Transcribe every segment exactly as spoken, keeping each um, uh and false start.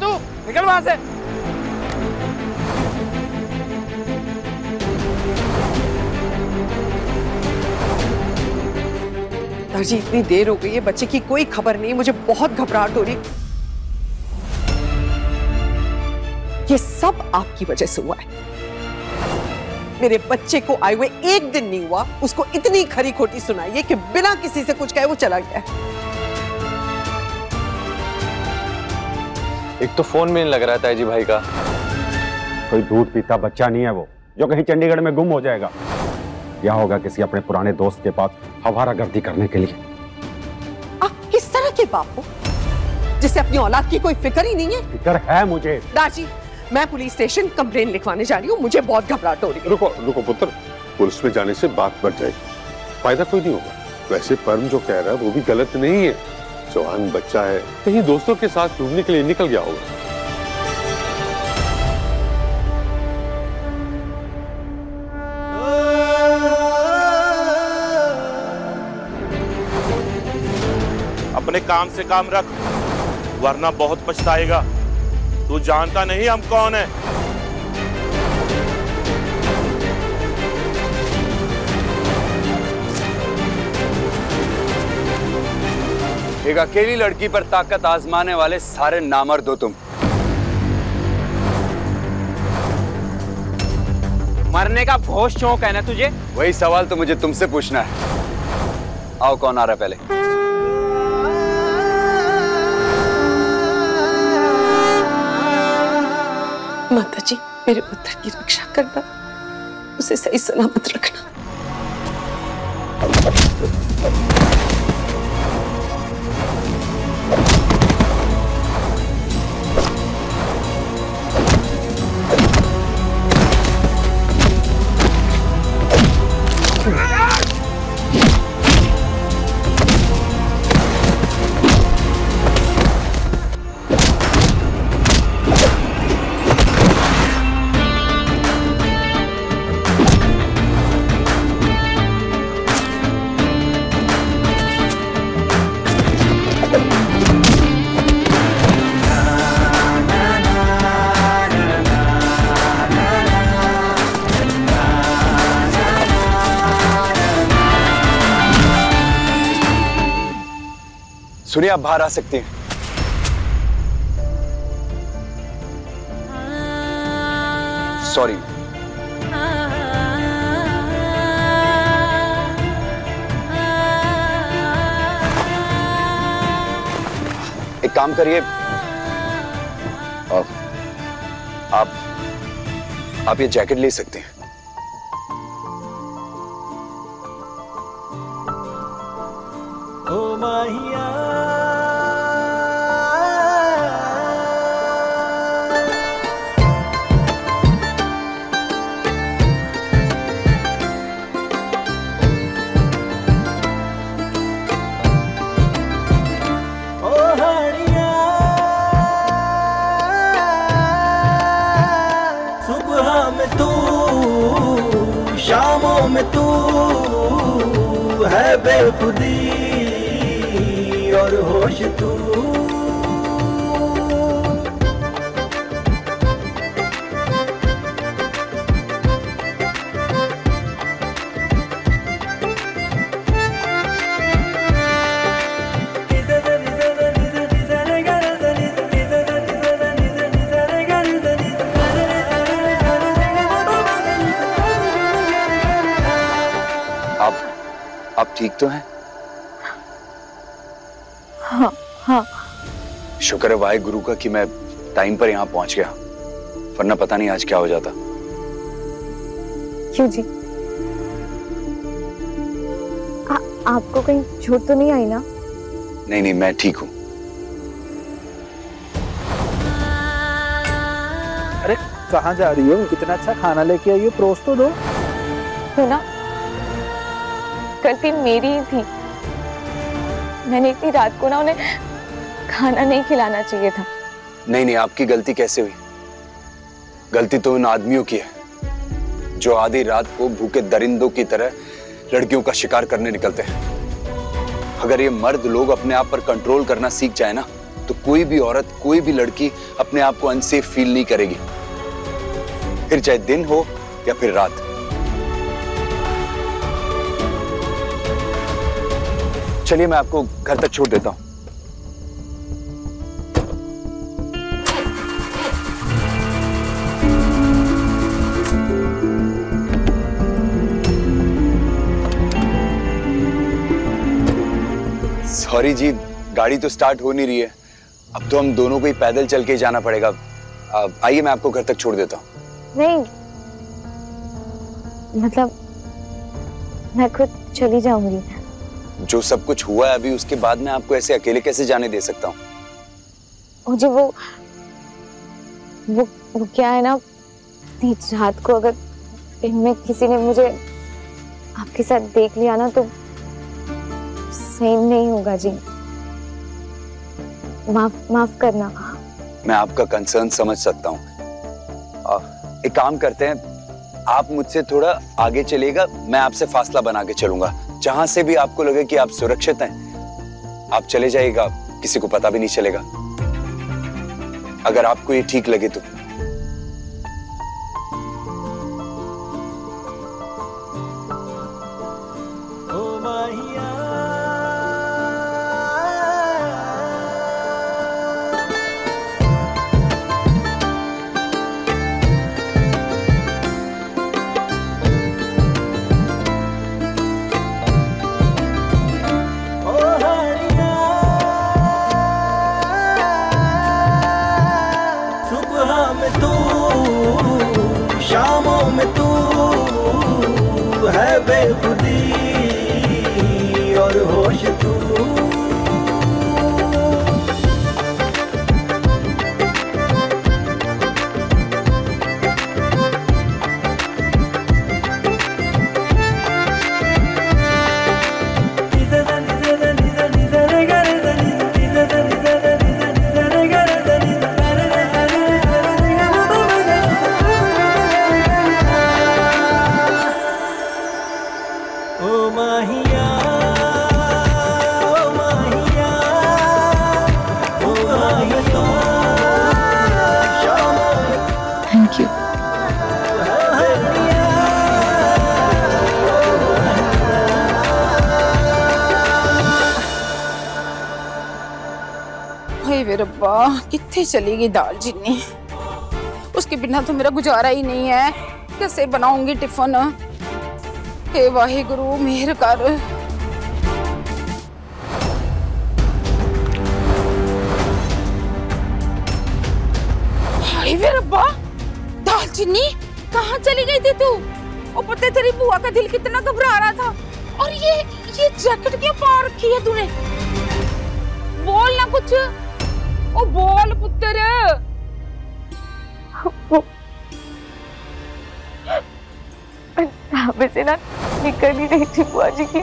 तू निकल वहां से। दर्जी इतनी देर हो गई है, बच्चे की कोई खबर नहीं, मुझे बहुत घबराहट हो रही। ये सब आपकी वजह से हुआ है। मेरे बच्चे को आए हुए एक दिन नहीं हुआ, उसको इतनी खरी खोटी सुनाई है कि बिना किसी से कुछ कहे वो चला गया है। एक तो फोन भी नहीं लग रहा है ताईजी भाई का। कोई दूध पीता बच्चा नहीं है वो जो कहीं चंडीगढ़ में गुम हो जाएगा, या होगा किसी अपने पुराने दोस्त के पास हवारागर्दी करने के लिए। आप किस तरह के बाप हो जिसे अपनी औलाद की कोई फिक्र ही नहीं है? फिक्र है मुझे दाजी, मैं पुलिस स्टेशन कंप्लेन लिखवाने जा रही हूँ। मुझे बहुत घबराहट हो रही है। रुको रुको पुत्र, पुलिस में जाने से बात बढ़ जाएगी, फायदा कोई नहीं होगा। वैसे परम जो कह रहा है वो भी गलत नहीं है, जवान बच्चा है, कहीं दोस्तों के साथ घूमने के लिए निकल गया होगा। अपने काम से काम रख, वरना बहुत पछताएगा। तू जानता नहीं हम कौन है। एक अकेली लड़की पर ताकत आजमाने वाले सारे नामर्द हो तुम। मरने का घोष शौक है ना तुझे? वही सवाल तो मुझे तुमसे पूछना है। आओ, कौन आ रहा है पहले? माता जी, मेरे पुत्र की रक्षा करना, उसे सही सलामत रखना। सुनिए, आप बाहर आ सकती हैं। सॉरी, एक काम करिए, आप आप ये जैकेट ले सकते हैं। ओ माहिया, शामों में तू है बेखुदी और होश तू। ठीक तो है? हाँ हाँ। शुक्र है वाहे गुरु का कि मैं टाइम पर यहाँ पहुंच गया, वरना पता नहीं आज क्या हो जाता। क्यों जी, आ, आपको कहीं चोट तो नहीं आई ना? नहीं नहीं, मैं ठीक हूँ। अरे कहाँ जा रही हो? कितना अच्छा खाना लेके आई हो, परोस तो दो। है ना, गलती मेरी ही थी, मैंने इतनी रात को ना उन्हें खाना नहीं खिलाना चाहिए था। नहीं नहीं, आपकी गलती कैसे हुई? गलती तो उन आदमियों की है जो आधी रात को भूखे दरिंदों की तरह लड़कियों का शिकार करने निकलते हैं। अगर ये मर्द लोग अपने आप पर कंट्रोल करना सीख जाए ना, तो कोई भी औरत, कोई भी लड़की अपने आप को अनसेफ फील नहीं करेगी, फिर चाहे दिन हो या फिर रात। चलिए, मैं आपको घर तक छोड़ देता हूं। सॉरी जी, गाड़ी तो स्टार्ट हो नहीं रही है, अब तो हम दोनों को ही पैदल चल के जाना पड़ेगा। आइए, मैं आपको घर तक छोड़ देता हूं। नहीं मतलब, मैं खुद चली जाऊंगी। जो सब कुछ हुआ है अभी, उसके बाद मैं आपको ऐसे अकेले कैसे जाने दे सकता हूँ? जी वो, वो वो क्या है ना, रात को अगर इनमें किसी ने मुझे आपके साथ देख लिया ना, तो सही नहीं होगा जी। माफ माफ करना। मैं आपका कंसर्न समझ सकता हूँ। एक काम करते हैं, आप मुझसे थोड़ा आगे चलेगा, मैं आपसे फासला बना के चलूंगा। जहां से भी आपको लगे कि आप सुरक्षित हैं, आप चले जाइएगा, किसी को पता भी नहीं चलेगा, अगर आपको ये ठीक लगे तो। किथे चली गई दालचीनी? उसके बिना तो मेरा गुजारा ही नहीं है। कैसे बनाऊंगी टिफिन? हे वाहेगुरु, मेहर कर। हाय वे रब्बा, दालचीनी कहाँ चली गई थी तू? और पता तेरी बुआ का दिल कितना घबरा रहा था। और ये ये जैकेट क्यों पहन रखी है तूने? बोल ना कुछ। ओ बोल पुत्र। से ना निकल ही नहीं थी बुआ जी की।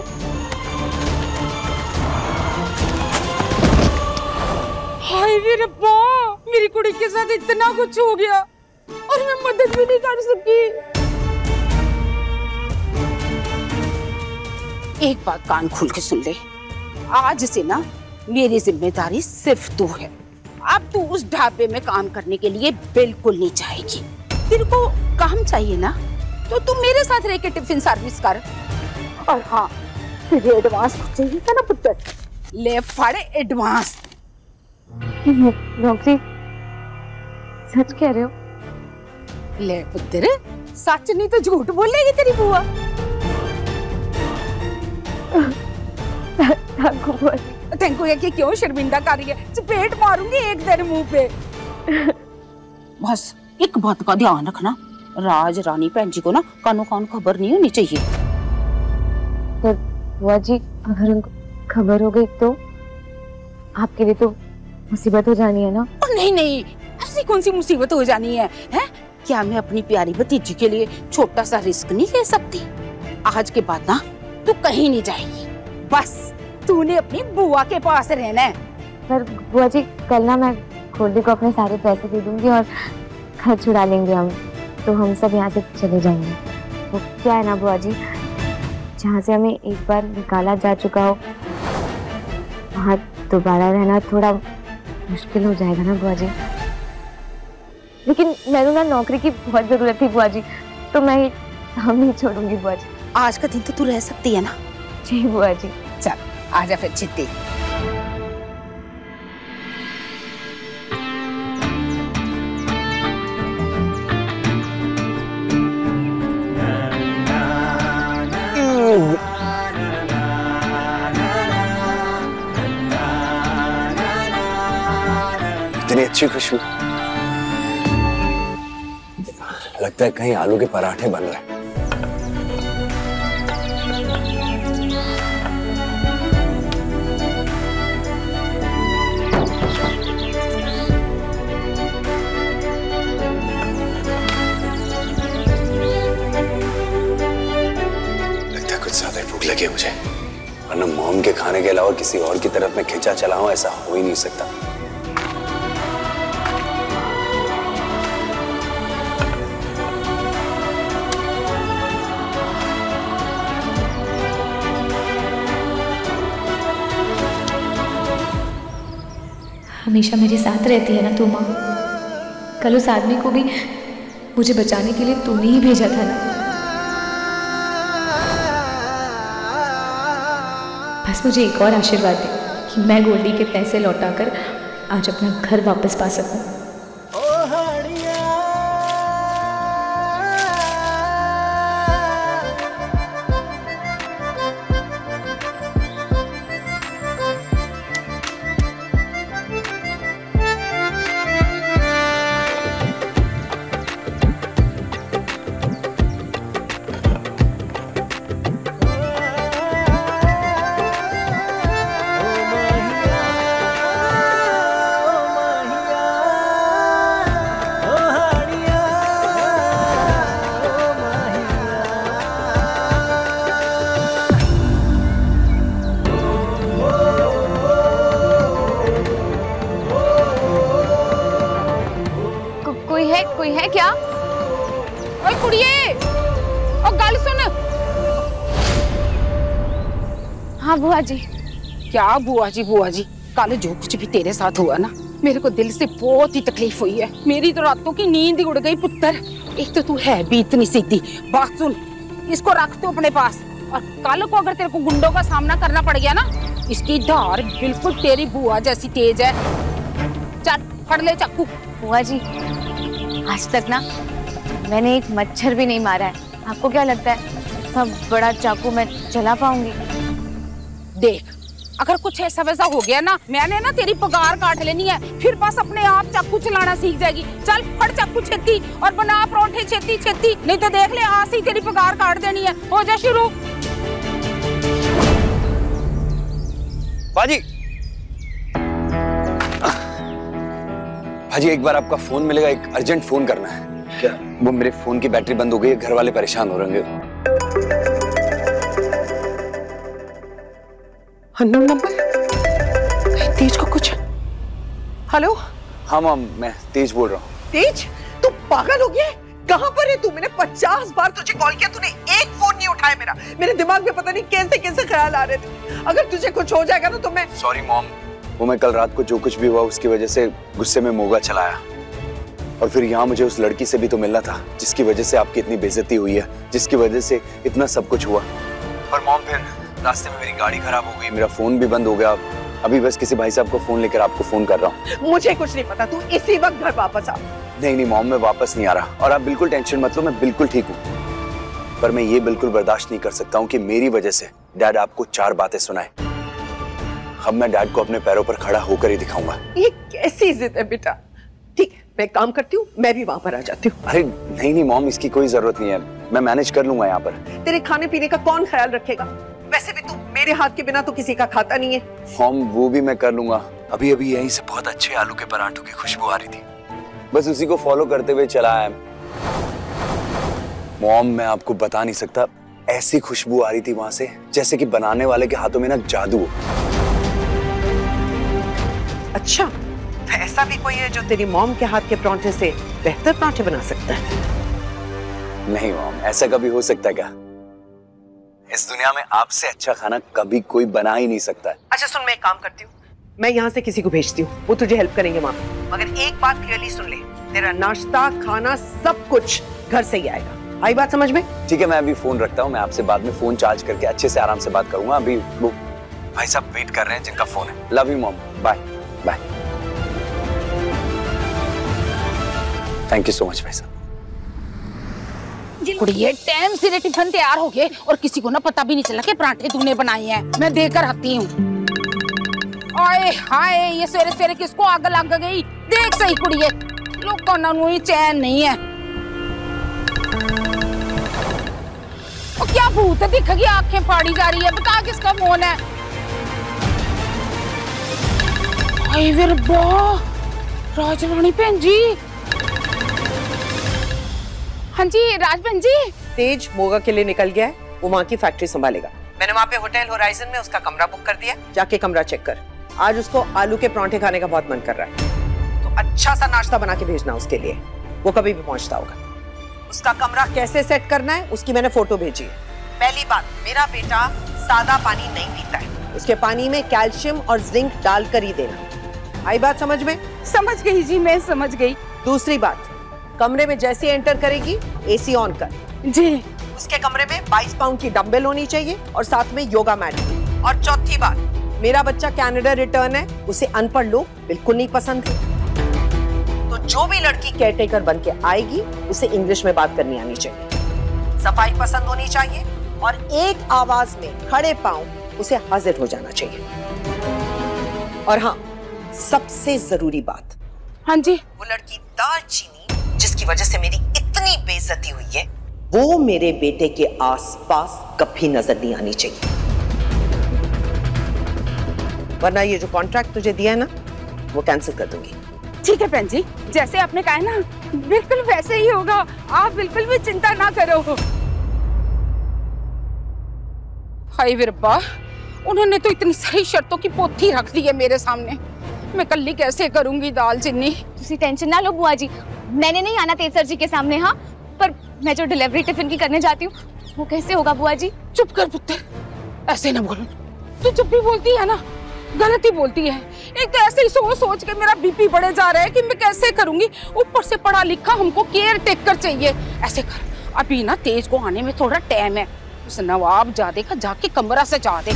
हाय वे रब्बा, मेरी कुड़ी के साथ इतना कुछ हो गया और मैं मदद भी नहीं कर सकी। एक बात कान खोल के सुन ले, आज से ना मेरी जिम्मेदारी सिर्फ तू है। अब तू उस ढाबे में काम करने के लिए बिल्कुल नहीं चाहेगी। तेरे को काम चाहिए ना, तो तू मेरे साथ रह के टिफिन सर्विस कर। और हाँ, तुझे एडवांस चाहिए था ना पुत्र, ले फाड़े एडवांस। नौकरी? सच कह रहे हो? ले पुत्र, सच नहीं तो झूठ बोलेगी तेरी बुआ। Thank you. क्यों शर्मिंदा कर रही है? चपेट मारूंगी एक दिन मुंह पे। बस एक बात का ध्यान रखना, राज रानी भैन जी को ना कानो कान खबर नहीं होनी चाहिए। पर बुआ जी अगर उनको खबर हो गई तो आपके लिए तो मुसीबत हो जानी है ना। नहीं नहीं, ऐसी कौन सी मुसीबत हो जानी है, है? क्या मैं अपनी प्यारी भतीजी के लिए छोटा सा रिस्क नहीं ले सकती? आज के बाद ना तू कहीं नहीं जाएगी, बस तूने अपनी बुआ के पास रहना है। पर बुआ जी कल ना मैं गोल्डी को अपने सारे पैसे दे दूंगी और घर छुड़ा लेंगे हम, तो हम सब यहाँ से चले जाएंगे। वो क्या है ना बुआ जी, जहाँ से हमें एक बार निकाला जा चुका हो वहाँ दोबारा रहना थोड़ा मुश्किल हो जाएगा ना बुआ जी। लेकिन मैंने ना नौकरी की बहुत ज़रूरत थी बुआ जी, तो मैं हम नहीं छोड़ूंगी बुआ जी। आज का दिन तो तू रह सकती है ना? जी बुआ जी। चल आ जा फिर चित्ती। अच्छी खुशबू, लगता है कहीं आलू के पराठे बन रहे हैं। लगता है कुछ ज्यादा भूख लगी मुझे, वरना मॉम के खाने के अलावा किसी और की तरफ मैं खिंचा चला हूं ऐसा हो ही नहीं सकता। हमेशा मेरे साथ रहती है ना तू माँ, कल उस आदमी को भी मुझे बचाने के लिए तूने ही भेजा था ना। बस मुझे एक और आशीर्वाद दे कि मैं गोल्डी के पैसे लौटाकर आज अपना घर वापस पा सकूं। बुआ जी, क्या बुआ जी? बुआ जी कल जो कुछ भी तेरे साथ हुआ ना, मेरे को दिल से बहुत ही तकलीफ हुई है। मेरी तो रातों की नींद ही उड़ गई पुत्र। एक तो तू है भी इतनी सीधी। बात सुन, इसको रख तू अपने पास, और कल को अगर तेरे को गुंडों का सामना करना पड़ गया ना, इसकी धार बिल्कुल तेरी बुआ जैसी तेज है। चल फड़ ले चाकू। बुआ जी आज तक ना मैंने एक मच्छर भी नहीं मारा है, आपको क्या लगता है इतना बड़ा चाकू मैं चला पाऊंगी? देख अगर कुछ ऐसा वैसा हो गया ना, मैंने ना तेरी पगार काट लेनी है, फिर बस अपने आप चाकू चलाना सीख जाएगी। चल फड़ चाकू छेती और बना परोठे छेती छेती, नहीं तो देख ले आज ही तेरी पगार काट देनी है। हो जा शुरू। भाजी भाजी एक बार आपका फोन मिलेगा, एक अर्जेंट फोन करना है। क्या? वो मेरे फोन की बैटरी बंद हो गई है, घर वाले परेशान हो रहे हैं। अननोन नंबर, तेज को कुछ। हेलो। हाँ मॉम, मैं तेज बोल रहा हूँ। तेज तू पागल हो गया है? कहाँ पर है तू? मैंने पचास बार तुझे कॉल किया, तूने एक फोन नहीं उठाया मेरा। मेरे दिमाग में पता नहीं कैसे कैसे ख्याल आ रहे थे। अगर तुझे कुछ हो जाएगा ना तो मैं। सॉरी मॉम, वो मैं कल रात को जो कुछ भी हुआ उसकी वजह से गुस्से में मोगा चलाया, और फिर यहाँ मुझे उस लड़की से भी तो मिलना था जिसकी वजह से आपकी इतनी बेइज्जती हुई है, जिसकी वजह से इतना सब कुछ हुआ। पर मॉम फिर रास्ते में मेरी गाड़ी खराब हो गई, मेरा फोन भी बंद हो गया। अभी बस किसी भाई साहब को फोन लेकर आपको फोन कर रहा हूँ। मुझे कुछ नहीं पता, तू इसी वक्त घर वापस आ। नहीं नहीं मॉम, मैं वापस नहीं आ रहा, और आप बिल्कुल टेंशन मत लो, मैं बिल्कुल ठीक हूँ। पर मैं ये बिल्कुल बर्दाश्त नहीं कर सकता हूँ कि मेरी वजह से डैड आपको चार बातें सुनाए। अब मैं डैड को अपने पैरों पर खड़ा होकर ही दिखाऊंगा। ये कैसी जिद है बेटा? ठीक है, मैं काम करती हूँ, मैं भी वहाँ पर आ जाती हूँ। अरे नहीं नहीं मॉम, इसकी कोई जरूरत नहीं है, मैं मैनेज कर लूंगा। यहाँ पर तेरे खाने पीने का कौन ख्याल रखेगा? वैसे भी तू मेरे हाथ के बिना तो किसी का खाता नहीं है। मॉम वो भी मैं कर लूंगा। अभी अभी यहीं से बहुत अच्छे आलू के पराठों की खुशबू आ रही थी, बस उसी को फॉलो करते हुए चला है। मॉम मैं आपको बता नहीं सकता, ऐसी खुशबू आ रही थी वहां से जैसे कि बनाने वाले के हाथों में ना जादू हो। अच्छा, ऐसा भी कोई है जो तेरी मॉम के हाथ के परांठे से बेहतर परांठे बना सकता है? नहीं मॉम, ऐसा कभी हो सकता है क्या? इस दुनिया में आपसे अच्छा खाना कभी कोई बना ही नहीं सकता है। अच्छा सुन, मैं एक काम करती हूँ, मैं यहाँ से किसी को भेजती हूँ, वो तुझे हेल्प करेंगे माँ। मगर एक बात क्लियरली सुन ले, तेरा नाश्ता खाना सब कुछ घर से ही आएगा। आई बात समझ में? ठीक है, मैं अभी फोन रखता हूँ, मैं आपसे बाद में फोन चार्ज करके अच्छे से आराम से बात करूंगा। अभी वो भाई साहब वेट कर रहे हैं जिनका फोन है। Love you mom, bye bye. Thank you so much भाई साहब। कुड़िये टाइम से टिफिन तैयार हो गए और किसी को ना पता भी नहीं चला कि पराठे तूने बनाए हैं। मैं देकर आती हूँ। ओए हाय, ये सवेरे सवेरे किसको आग लग गई? देख सही कुड़िये, लोगों को ही चैन नहीं है। और क्या भूत दिख गया, आंखें फाड़ी जा रही है। बता किसका फोन है? राजरानी भैन जी। हाँ जी राज भैन जी। तेज मोगा के लिए निकल गया है, वो वहाँ की फैक्ट्री संभालेगा। मैंने वहाँ पे होटल होराइजन में उसका कमरा बुक कर दिया, जाके कमरा चेक कर। आज उसको आलू के परांठे खाने का बहुत मन कर रहा है, तो अच्छा सा नाश्ता बना के भेजना उसके लिए, वो कभी भी पहुँचता होगा। उसका कमरा कैसे सेट करना है उसकी मैंने फोटो भेजी है। पहली बात, मेरा बेटा सादा पानी नहीं पीता है, उसके पानी में कैल्शियम और जिंक डाल कर ही देना। आई बात समझ में? समझ गई जी, मैं समझ गई। दूसरी बात, कमरे में जैसे एंटर करेगी एसी ऑन कर जी। उसके कमरे में बाईस पाउंड की डंबल होनी चाहिए और साथ में योगा मैट। और चौथी बात, मेरा बच्चा कनाडा रिटर्न है, उसे अनपढ़ लोग बिल्कुल नहीं पसंद है, तो जो भी लड़की केयरटेकर बन के आएगी उसे इंग्लिश में बात करनी आनी चाहिए, सफाई पसंद होनी चाहिए और एक आवाज में खड़े पाँव उसे हाजिर हो जाना चाहिए। और हाँ, सबसे जरूरी बात। हाँ जी। वो लड़की दालचीनी जिसकी वजह से मेरी इतनी बेइज्जती हुई है, वो मेरे बेटे के आसपास कभी नजर नहीं आनी चाहिए, वरना ये जो कॉन्ट्रैक्ट तुझे दिया है ना वो कैंसिल कर दूंगी। ठीक है भैन जी, जैसे आपने कहा है ना बिल्कुल वैसे ही होगा, आप बिल्कुल भी चिंता ना करो। हाय वीरबा, उन्होंने तो इतनी सारी शर्तों की पोथी रख दी है मेरे सामने, मैं कल ही कैसे करूंगी दालचीनी। तुसी टेंशन ना लो बुआ जी, मैंने नहीं आना तेज सर जी के सामने। हाँ, पर मैं जो डिलीवरी टिफिन की करने जाती हूँ वो कैसे होगा बुआ जी? चुप कर पुत्र, ऐसे ना बोल। तू जब भी बोलती है ना गलत ही बोलती है। एक तो ऐसे ही सोच सोच के मेरा बीपी बढ़े जा रहा है कि मैं कैसे करूँगी, ऊपर से पढ़ा लिखा हमको केयर टेकर चाहिए। ऐसे कर, अभी ना तेज को आने में थोड़ा टाइम है, उस नवाब जादे का जाके कमरा सजा दे।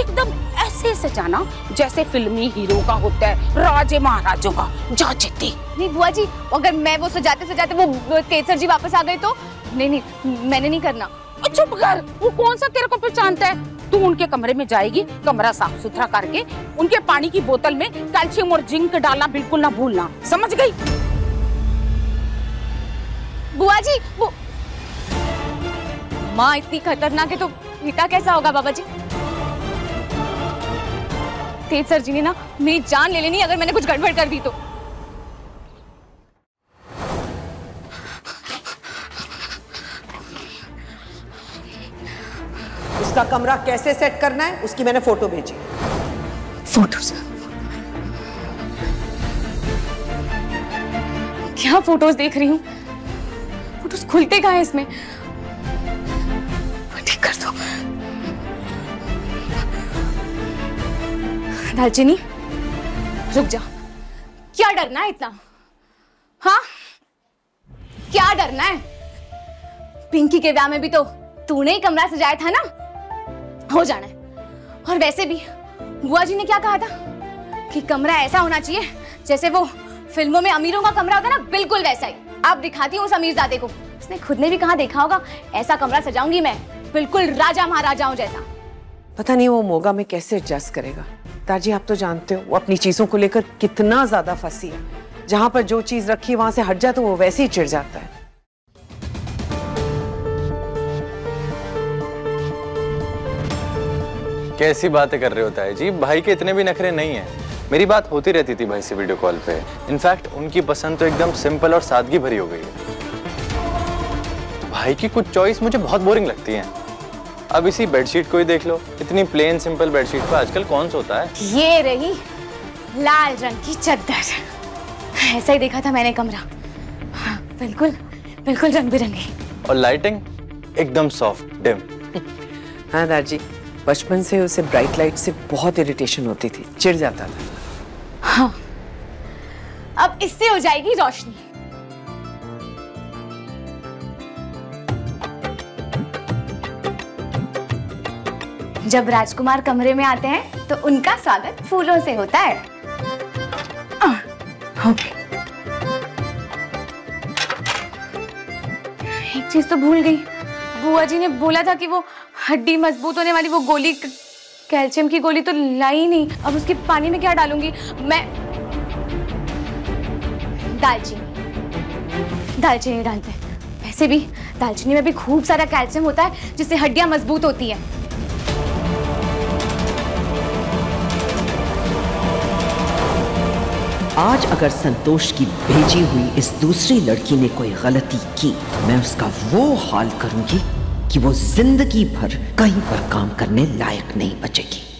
एकदम ऐसे सजाना जैसे फिल्मी हीरो का होता है, राजे महाराजों का। जा जीती। नहीं बुआ जी, अगर मैं वो सजाते सजाते वो तेज सर जी वापस आ गए तो? नहीं नहीं, मैंने नहीं करना। चुप कर, वो कौन सा तेरे को पहचानता है? तू उनके कमरे में जाएगी, कमरा साफ सुथरा करके उनके पानी की बोतल में कैल्शियम और जिंक डालना बिल्कुल ना भूलना, समझ गई? बुआ जी वो माँ इतनी खतरनाक है तो पिता कैसा होगा बाबा जी? तेज सर जी ने ना मेरी जान ले लेनी अगर मैंने कुछ गड़बड़ कर दी तो। उसका कमरा कैसे सेट करना है उसकी मैंने फोटो भेजी। फोटो? क्या फोटोज देख रही हूँ? फोटोज खुलते कहाँ है इसमें? ठीक कर दो। दालचीनी रुक जा, क्या डरना है इतना? हाँ क्या डरना है? पिंकी के ब्याह में भी तो तूने ही कमरा सजाया था ना, हो जाना है। और वैसे भी बुआ जी ने क्या कहा था कि कमरा ऐसा होना चाहिए जैसे वो फिल्मों में अमीरों का कमरा होता है ना, बिल्कुल वैसा ही। आप दिखाती हूँ उस अमीरजादे को, उसने खुद ने भी कहाँ देखा होगा ऐसा कमरा सजाऊंगी मैं, बिल्कुल राजा महाराजाओं जैसा। पता नहीं वो मोगा में कैसे एडजस्ट करेगा। दादी आप तो जानते हो वो अपनी चीजों को लेकर कितना ज्यादा फंसी है, जहाँ पर जो चीज़ रखी वहाँ से हट जाए तो वो वैसे ही चिढ़ जाता है। कैसी बातें कर रहे होता है जी, भाई के इतने भी नखरे नहीं हैं। मेरी बात होती रहती थी भाई से वीडियो कॉल पे। इनफैक्ट उनकी पसंद तो एकदम सिंपल और सादगी भरी हो गई है। भाई की कुछ चॉइस मुझे बहुत बोरिंग लगती है। अब इसी बेडशीट को ही देख लो, इतनी प्लेन सिंपल बेडशीट पर आजकल कौन सोता है। ये रही लाल रंग की चादर, ऐसा ही देखा था मैंने कमरा। हाँ, बिल्कुल बिल्कुल रंग बिरंगी, और लाइटिंग एकदम सॉफ्ट डिम। हाँ दादी, बचपन से उसे ब्राइट लाइट से बहुत इरिटेशन होती थी, चिढ़ जाता था। हाँ, अब इससे हो जाएगी रोशनी। जब राजकुमार कमरे में आते हैं तो उनका स्वागत फूलों से होता है। आ, एक चीज तो भूल गई, बुआ जी ने बोला था कि वो हड्डी मजबूत होने वाली वो गोली, कैल्शियम की गोली तो लाई नहीं। अब उसके पानी में क्या डालूंगी मैं? दालचीनी, दालचीनी डालते हैं। वैसे भी दालचीनी में भी खूब सारा कैल्शियम होता है जिससे हड्डियां मजबूत होती हैं। आज अगर संतोष की भेजी हुई इस दूसरी लड़की ने कोई गलती की, मैं उसका वो हाल करूंगी कि वो जिंदगी भर कहीं पर काम करने लायक नहीं बचेगी।